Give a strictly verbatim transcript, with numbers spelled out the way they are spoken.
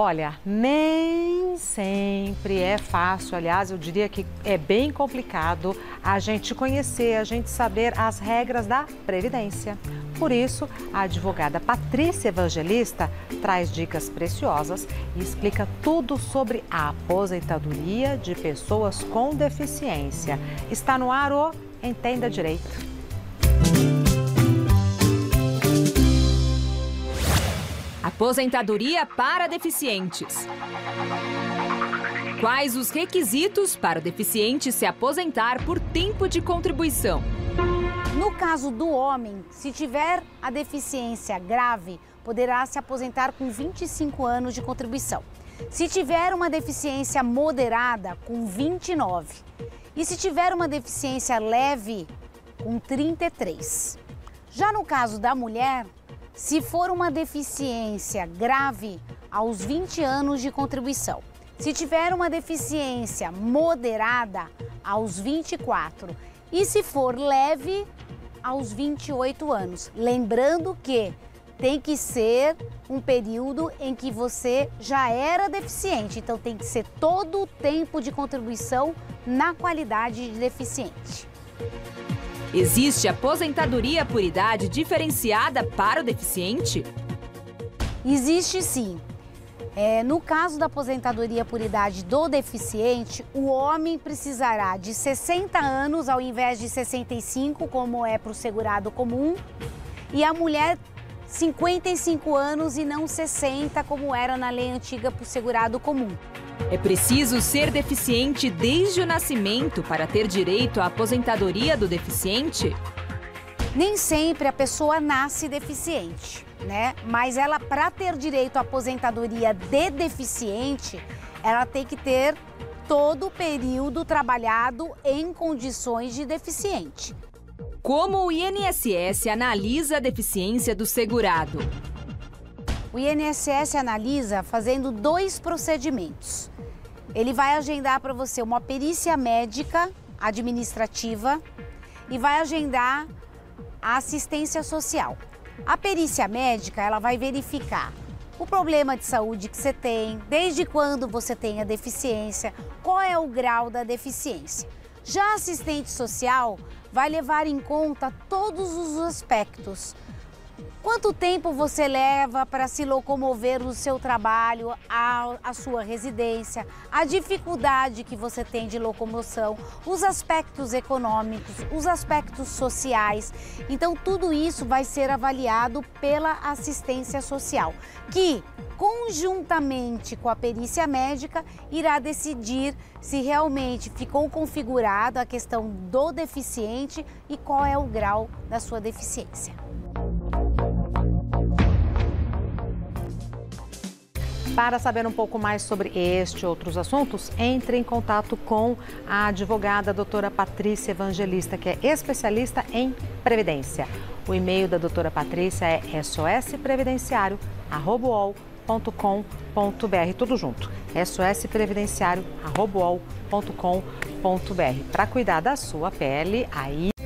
Olha, nem sempre é fácil, aliás, eu diria que é bem complicado a gente conhecer, a gente saber as regras da Previdência. Por isso, a advogada Patrícia Evangelista traz dicas preciosas e explica tudo sobre a aposentadoria de pessoas com deficiência. Está no ar o Entenda Direito. Aposentadoria para deficientes. Quais os requisitos para o deficiente se aposentar por tempo de contribuição? No caso do homem, se tiver a deficiência grave, poderá se aposentar com vinte e cinco anos de contribuição. Se tiver uma deficiência moderada, com vinte e nove. E se tiver uma deficiência leve, com trinta e três. Já no caso da mulher, se for uma deficiência grave, aos vinte anos de contribuição. Se tiver uma deficiência moderada, aos vinte e quatro. E se for leve, aos vinte e oito anos. Lembrando que tem que ser um período em que você já era deficiente. Então tem que ser todo o tempo de contribuição na qualidade de deficiente. Existe aposentadoria por idade diferenciada para o deficiente? Existe sim. É, no caso da aposentadoria por idade do deficiente, o homem precisará de sessenta anos ao invés de sessenta e cinco, como é para o segurado comum, e a mulher cinquenta e cinco anos e não sessenta, como era na lei antiga para o segurado comum. É preciso ser deficiente desde o nascimento para ter direito à aposentadoria do deficiente? Nem sempre a pessoa nasce deficiente, né? Mas ela, para ter direito à aposentadoria de deficiente, ela tem que ter todo o período trabalhado em condições de deficiente. Como o I N S S analisa a deficiência do segurado? O I N S S analisa fazendo dois procedimentos. Ele vai agendar para você uma perícia médica administrativa e vai agendar a assistência social. A perícia médica, ela vai verificar o problema de saúde que você tem, desde quando você tem a deficiência, qual é o grau da deficiência. Já a assistente social vai levar em conta todos os aspectos. Quanto tempo você leva para se locomover do seu trabalho à, à sua residência, a dificuldade que você tem de locomoção, os aspectos econômicos, os aspectos sociais. Então, tudo isso vai ser avaliado pela assistência social, que, conjuntamente com a perícia médica, irá decidir se realmente ficou configurada a questão do deficiente e qual é o grau da sua deficiência. Para saber um pouco mais sobre este e outros assuntos, entre em contato com a advogada doutora Patrícia Evangelista, que é especialista em Previdência. O e-mail da doutora Patrícia é s o s previdenciário arroba u o l ponto com ponto b r, tudo junto, s o s previdenciário arroba u o l ponto com ponto b r. Para cuidar da sua pele, aí...